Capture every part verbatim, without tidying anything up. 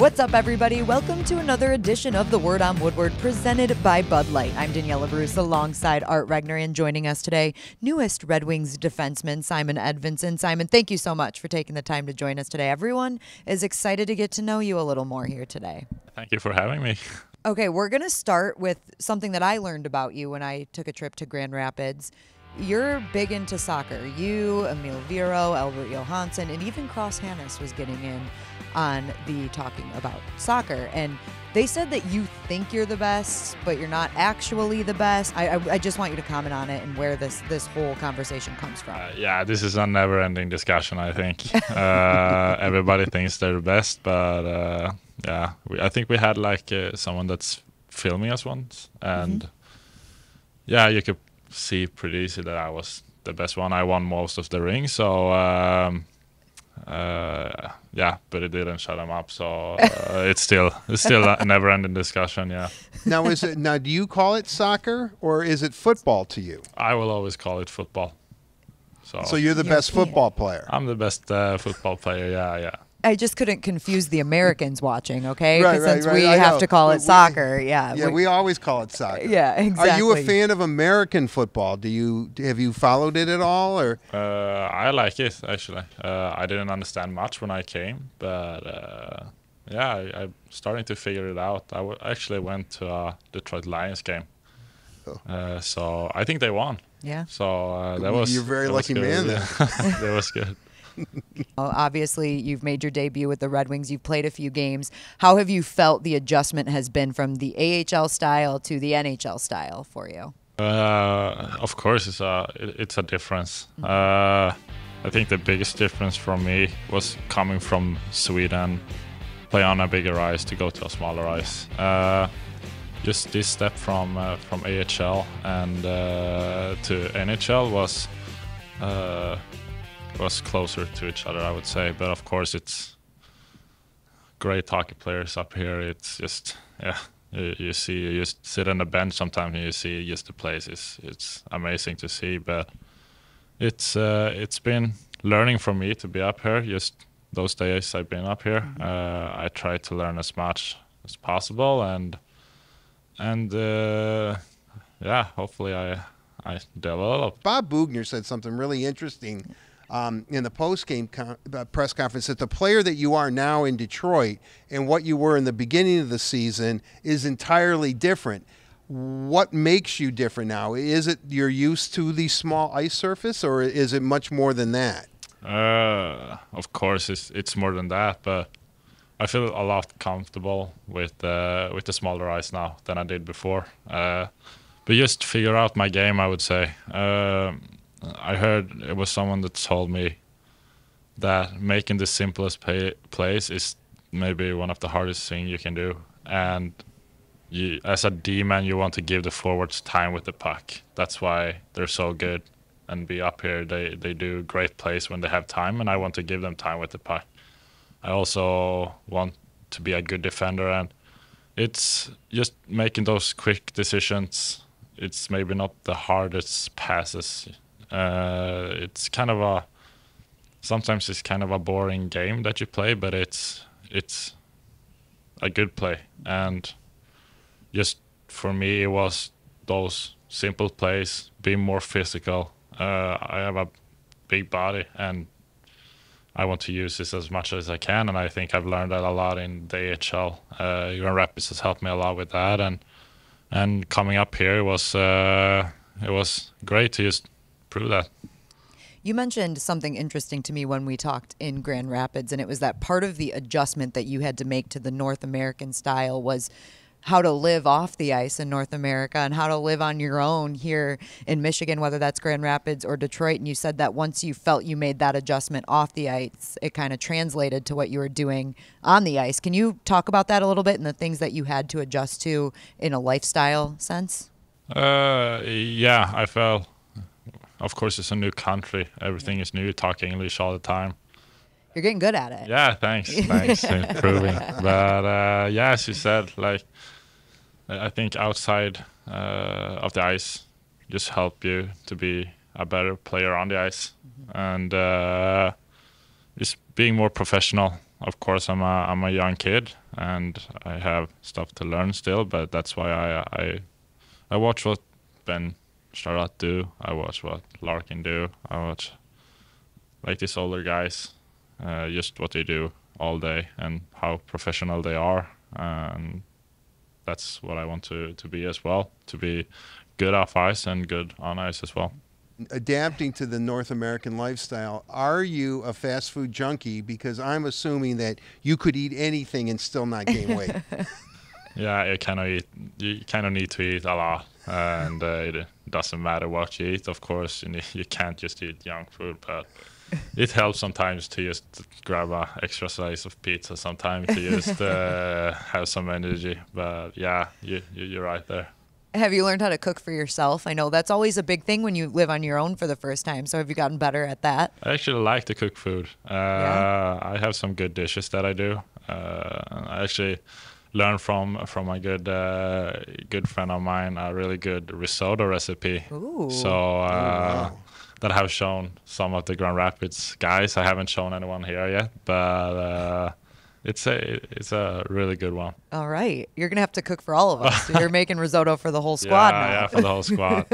What's up, everybody? Welcome to another edition of The Word on Woodward, presented by Bud Light. I'm Daniella Bruce, alongside Art Regner, and joining us today, newest Red Wings defenseman, Simon Edvinsson. Simon, thank you so much for taking the time to join us today. Everyone is excited to get to know you a little more here today. Thank you for having me. Okay, we're going to start with something that I learned about you when I took a trip to Grand Rapids. You're big into soccer. You, Emil Viro, Albert Johansson, and even Hannes was getting in on the talking about soccer. And they said that you think you're the best, but you're not actually the best. I, I, I just want you to comment on it and where this, this whole conversation comes from. Uh, yeah, this is a never-ending discussion, I think. uh, everybody thinks they're the best, but uh, yeah, we, I think we had like uh, someone that's filming us once. And mm-hmm. yeah, you could see pretty easy that I was the best one. I won most of the rings, so um uh yeah, but it didn't shut him up, so uh, it's still it's still a never-ending discussion. Yeah. Now is it now do you call it soccer or is it football to you? I will always call it football. So So you're the yeah, best football player. I'm the best uh, football player. Yeah, yeah. I just couldn't confuse the Americans watching, okay? Right, right, since right, we I have know. to call it we, soccer, yeah. Yeah, we, we always call it soccer. Yeah, exactly. Are you a fan of American football? Do you have you followed it at all, or? Uh, I like it actually. Uh, I didn't understand much when I came, but uh, yeah, I, I'm starting to figure it out. I w actually went to a Detroit Lions game, oh. uh, so I think they won. Yeah. So uh, that was you're a very lucky man. Then. That was good. Well, obviously, you've made your debut with the Red Wings. You've played a few games. How have you felt the adjustment has been from the A H L style to the N H L style for you? Uh, of course, it's a it, it's a difference. Mm-hmm. uh, I think the biggest difference for me was coming from Sweden, play on a bigger ice to go to a smaller ice. Uh, just this step from uh, from A H L and uh, to N H L was. Uh, was closer to each other, I would say, but of course it's great hockey players up here. It's just, yeah, you, you see, you just sit on the bench sometimes and you see just the place. It's, it's amazing to see, but it's uh, it's been learning for me to be up here. Just those days I've been up here, mm-hmm. uh, I try to learn as much as possible, and and uh, yeah, hopefully I I develop. Bob Bugner said something really interesting Um, in the post-game con uh, press conference, that the player that you are now in Detroit and what you were in the beginning of the season is entirely different. What makes you different now? Is it you're used to the small ice surface, or is it much more than that? Uh, of course, it's, it's more than that, but I feel a lot comfortable with, uh, with the smaller ice now than I did before. Uh, but just figure out my game, I would say. Um, I heard it was someone that told me that making the simplest pay plays is maybe one of the hardest things you can do. And you, as a D-man, you want to give the forwards time with the puck. That's why they're so good and be up here. They, they do great plays when they have time, and I want to give them time with the puck. I also want to be a good defender, and it's just making those quick decisions. It's maybe not the hardest passes. Uh, it's kind of a, sometimes it's kind of a boring game that you play, but it's, it's a good play. And just for me, it was those simple plays, being more physical. Uh, I have a big body and I want to use this as much as I can. And I think I've learned that a lot in the A H L. Uh, Grand Rapids has helped me a lot with that. And, and coming up here, it was, uh, it was great to just prove that. You mentioned something interesting to me when we talked in Grand Rapids, and it was that part of the adjustment that you had to make to the North American style was how to live off the ice in North America and how to live on your own here in Michigan, whether that's Grand Rapids or Detroit. And you said that once you felt you made that adjustment off the ice, it kind of translated to what you were doing on the ice. Can you talk about that a little bit and the things that you had to adjust to in a lifestyle sense? Uh, yeah, I felt... Of course, it's a new country. Everything is new. Talk English all the time. You're getting good at it. Yeah, thanks. Thanks. Improving. But uh, yeah, as you said, like, I think outside uh, of the ice just help you to be a better player on the ice. Mm-hmm. And uh, just being more professional. Of course, I'm a I'm a young kid and I have stuff to learn still, but that's why I I, I watch what Ben Charlotte do. I watch what Larkin do. I watch like these older guys, uh, just what they do all day and how professional they are. And that's what I want to, to be as well, to be good off ice and good on ice as well. Adapting to the North American lifestyle, are you a fast food junkie? Because I'm assuming that you could eat anything and still not gain weight. Yeah, you kind of eat, you kind of need to eat a lot, and uh, it doesn't matter what you eat. Of course, you, need, you can't just eat junk food, but it helps sometimes to just grab a extra slice of pizza sometimes to just uh, have some energy. But yeah, you, you, you're right there. Have you learned how to cook for yourself? I know that's always a big thing when you live on your own for the first time. So have you gotten better at that? I actually like to cook food. Uh, yeah. I have some good dishes that I do. Uh, I actually learned from from a good uh, good friend of mine a really good risotto recipe. Ooh. So uh, oh, wow. That I have shown some of the Grand Rapids guys. I haven't shown anyone here yet, but... Uh, It's a it's a really good one. All right. You're going to have to cook for all of us. So you're making risotto for the whole squad yeah, now. Yeah, for the whole squad.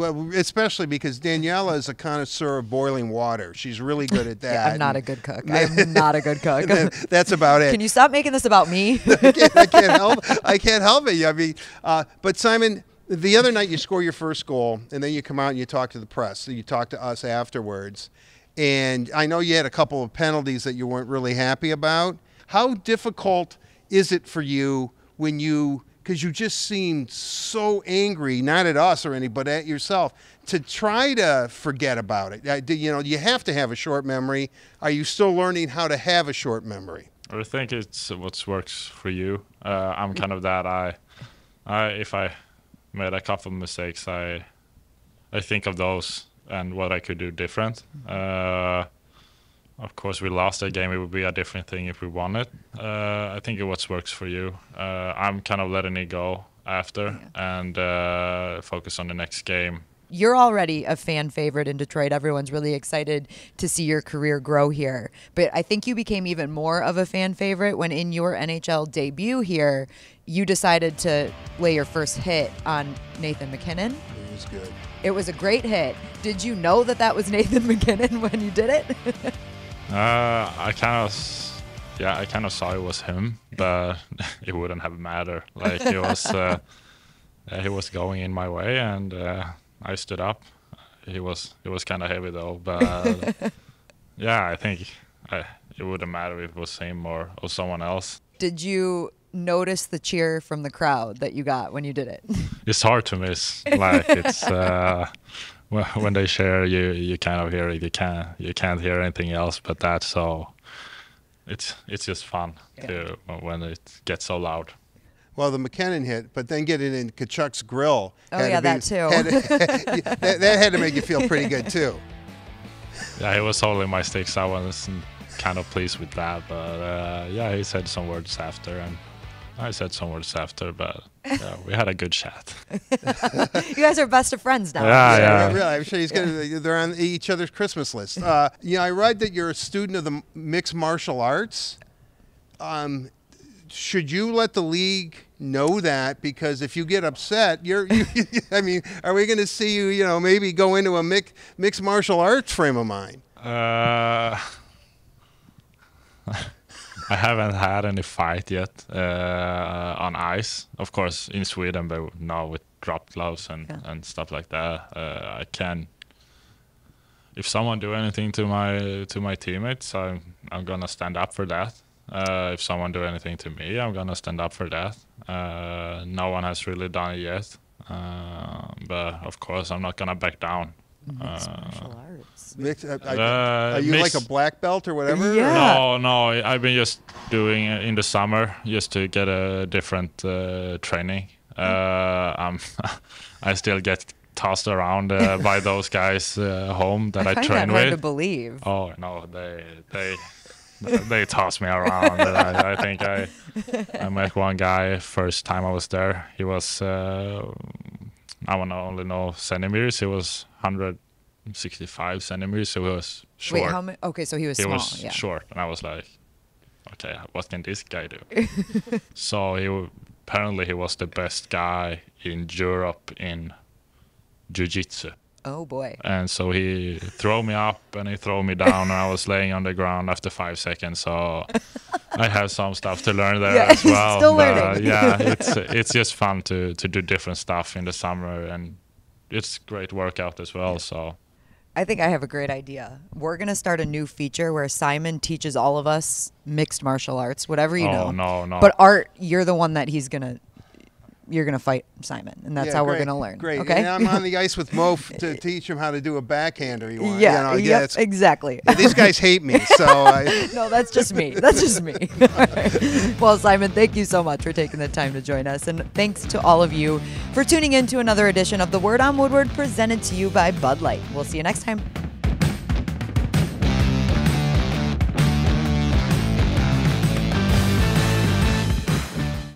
Well, especially because Daniella is a connoisseur of boiling water. She's really good at that. Yeah, I'm not a good cook. I'm not a good cook. That's about it. Can you stop making this about me? I, can't, I, can't help, I can't help it. I mean, uh, but Simon, the other night you score your first goal, and then you come out and you talk to the press. So you talk to us afterwards. And I know you had a couple of penalties that you weren't really happy about. How difficult is it for you when you, because you just seemed so angry, not at us or anybody, but at yourself, to try to forget about it? You know, you have to have a short memory. Are you still learning how to have a short memory? I think it's what works for you. Uh, I'm kind of that. I, I, if I made a couple of mistakes, I, I think of those and what I could do different. Uh, Of course, we lost that game. It would be a different thing if we won it. Uh, I think it what works for you. Uh, I'm kind of letting it go after yeah. and uh, focus on the next game. You're already a fan favorite in Detroit. Everyone's really excited to see your career grow here. But I think you became even more of a fan favorite when in your N H L debut here, you decided to lay your first hit on Nathan McKinnon. It was good. It was a great hit. Did you know that that was Nathan McKinnon when you did it? Uh, I kind of, yeah, I kind of saw it was him, but it wouldn't have mattered. Like it was, uh, he was going in my way, and uh, I stood up. He was, it was kind of heavy though, but yeah, I think I, it wouldn't matter if it was him or, or someone else. Did you notice the cheer from the crowd that you got when you did it? It's hard to miss. Like it's. Uh, When they share, you you kind of hear it. You can't you can't hear anything else but that. So it's it's just fun yeah. to when it gets so loud. Well, the McKinnon hit, but then getting in Kachuk's grill. Oh yeah, to be, that too. Had, had, that, that had to make you feel pretty good too. Yeah, he was holding my sticks. I wasn't kind of pleased with that, but uh, yeah, he said some words after and. I said some words after, but yeah, we had a good chat. You guys are best of friends now. Yeah, yeah. yeah. Really, I'm sure he's gonna, yeah. they're on each other's Christmas list. Uh, yeah, I read that you're a student of the mixed martial arts. Um, should you let the league know that? Because if you get upset, you're, you, I mean, are we going to see you, you know, maybe go into a mix, mixed martial arts frame of mind? Uh... I haven't had any fight yet uh, on ice, of course, in Sweden, but now with drop gloves and, yeah. and stuff like that. Uh, I can, if someone do anything to my to my teammates, I'm I'm gonna stand up for that. Uh, if someone do anything to me, I'm gonna stand up for that. Uh, no one has really done it yet, uh, but of course, I'm not gonna back down. Mixed martial arts. Mixed, uh, I, uh, are you mixed, like a black belt or whatever? Yeah. No, no. I've been just doing it in the summer just to get a different uh, training. Uh, I'm, I still get tossed around uh, by those guys uh, home that I, I find train that hard with. To believe. Oh no, they they they toss me around. And I, I think I I met one guy first time I was there. He was. Uh, I want to only know centimeters. He was one hundred sixty-five centimeters, so he was short. Wait, how many? Okay, so he was he small. He was yeah. short, and I was like, okay, what can this guy do? So he apparently he was the best guy in Europe in jiu-jitsu. Oh, boy. And so he threw me up and he threw me down, and I was laying on the ground after five seconds. So I have some stuff to learn there yeah, as well. Still but, learning. Uh, yeah, it's it's just fun to, to do different stuff in the summer, and it's great workout as well. So I think I have a great idea. We're going to start a new feature where Simon teaches all of us mixed martial arts, whatever you oh, know. Oh, no, no. But Art, you're the one that he's going to... You're going to fight Simon, and that's yeah, how great, we're going to learn. Great. Okay? And I'm on the ice with Mo to teach him how to do a backhander. You want, yeah, you know, yep, yeah, exactly. Yeah, these guys hate me, so I... No, that's just me. That's just me. Right. Well, Simon, thank you so much for taking the time to join us, and thanks to all of you for tuning in to another edition of The Word on Woodward, presented to you by Bud Light. We'll see you next time.